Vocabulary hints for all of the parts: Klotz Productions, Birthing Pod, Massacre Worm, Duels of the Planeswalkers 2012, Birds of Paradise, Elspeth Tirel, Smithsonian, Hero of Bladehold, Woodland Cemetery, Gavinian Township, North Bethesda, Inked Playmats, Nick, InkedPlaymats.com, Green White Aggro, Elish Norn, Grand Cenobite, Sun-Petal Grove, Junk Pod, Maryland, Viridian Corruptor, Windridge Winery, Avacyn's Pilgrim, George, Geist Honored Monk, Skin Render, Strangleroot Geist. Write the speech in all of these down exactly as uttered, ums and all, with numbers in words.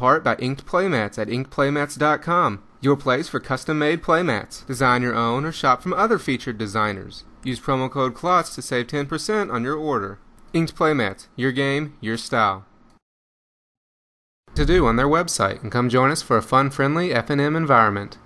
part by Inked Playmats at Inked Playmats dot com, your place for custom-made playmats. Design your own or shop from other featured designers. Use promo code Klotz to save ten percent on your order. Inked Playmats, your game, your style. To do on their website, and come join us for a fun, friendly F and M environment.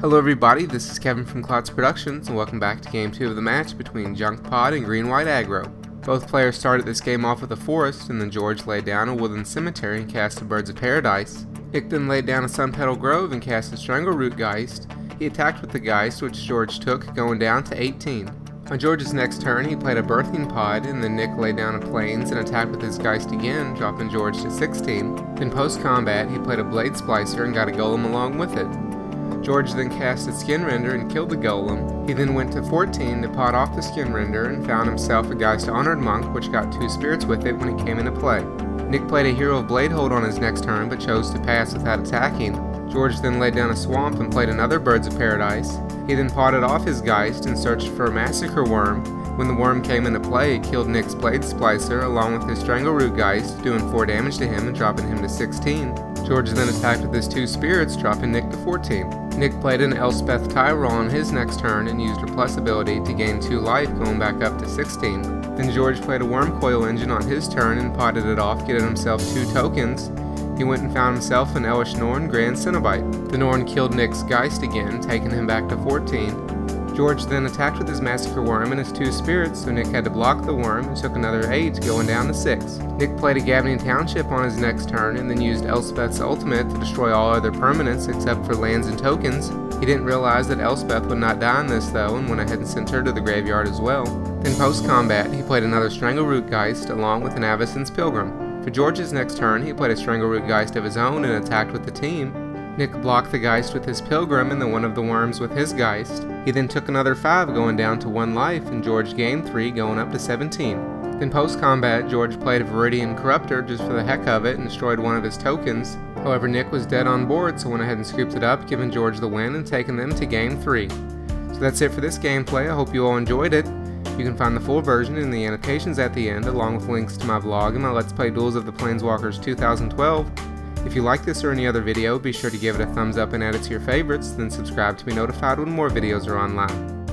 Hello everybody, this is Kevin from Klotz Productions, and welcome back to Game two of the match between Junk Pod and Green White Aggro. Both players started this game off with a forest, and then George laid down a Woodland Cemetery and cast a Birds of Paradise. Nick then laid down a Sun-Petal Grove and cast a Strangleroot Geist. He attacked with the Geist, which George took, going down to eighteen. On George's next turn, he played a Birthing Pod, and then Nick laid down a Plains and attacked with his Geist again, dropping George to sixteen. Then post-combat, he played a Blade Splicer and got a Golem along with it. George then cast a Skin Render and killed the Golem. He then went to fourteen to pot off the Skin Render and found himself a Geist Honored Monk, which got two spirits with it when it came into play. Nick played a Hero of Bladehold on his next turn, but chose to pass without attacking. George then laid down a Swamp and played another Birds of Paradise. He then potted off his Geist and searched for a Massacre Worm. When the Worm came into play, it killed Nick's Blade Splicer along with his Strangleroot Geist, doing four damage to him and dropping him to sixteen. George then attacked with his two spirits, dropping Nick to fourteen. Nick played an Elspeth Tirel on his next turn and used her plus ability to gain two life, going back up to sixteen. Then George played a Wurmcoil Engine on his turn and potted it off, getting himself two tokens. He went and found himself an Elish Norn Grand Cenobite. The Norn killed Nick's Geist again, taking him back to fourteen. George then attacked with his Massacre Worm and his two spirits, so Nick had to block the Worm and took another eight, going down to six. Nick played a Gavinian Township on his next turn and then used Elspeth's ultimate to destroy all other permanents except for lands and tokens. He didn't realize that Elspeth would not die in this though, and went ahead and sent her to the graveyard as well. In post-combat, he played another Strangleroot Geist along with an Avacyn's Pilgrim. For George's next turn, he played a Strangleroot Geist of his own and attacked with the team. Nick blocked the Geist with his Pilgrim and then one of the Worms with his Geist. He then took another five, going down to one life, and George gained three, going up to seventeen. Then post-combat, George played a Viridian Corruptor just for the heck of it and destroyed one of his tokens. However, Nick was dead on board, so went ahead and scooped it up, giving George the win and taking them to game three. So that's it for this gameplay. I hope you all enjoyed it. You can find the full version in the annotations at the end, along with links to my vlog and my Let's Play Duels of the Planeswalkers two thousand twelve. If you like this or any other video, be sure to give it a thumbs up and add it to your favorites, then subscribe to be notified when more videos are online.